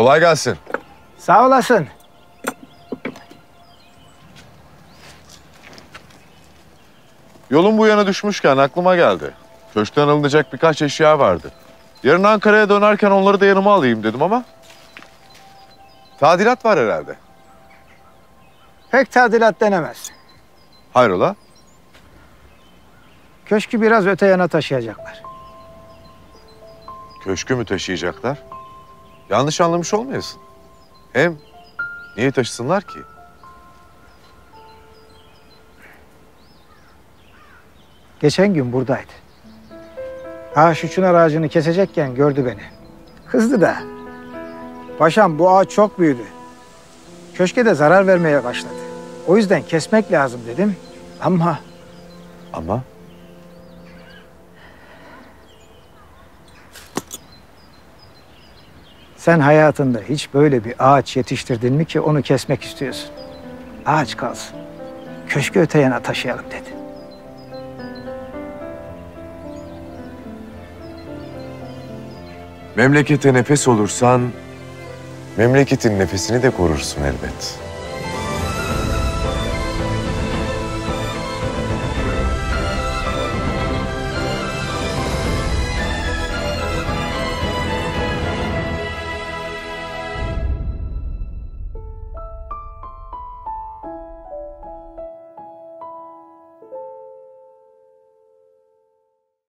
Kolay gelsin. Sağ olasın. Yolun bu yana düşmüşken aklıma geldi. Köşkten alınacak birkaç eşya vardı. Yarın Ankara'ya dönerken onları da yanıma alayım dedim ama... Tadilat var herhalde. Pek tadilat denemez. Hayrola? Köşkü biraz öte yana taşıyacaklar. Köşkü mü taşıyacaklar? Yanlış anlamış olmayasın. Hem niye taşısınlar ki? Geçen gün buradaydı. Şu çınar ağacını kesecekken gördü beni. Kızdı da. Paşam bu ağaç çok büyüdü. Köşke de zarar vermeye başladı. O yüzden kesmek lazım dedim. Ama? Sen hayatında hiç böyle bir ağaç yetiştirdin mi ki onu kesmek istiyorsun? Ağaç kalsın. Köşkü öte yana taşıyalım dedi. Memlekete nefes olursan, memleketin nefesini de korursun elbet.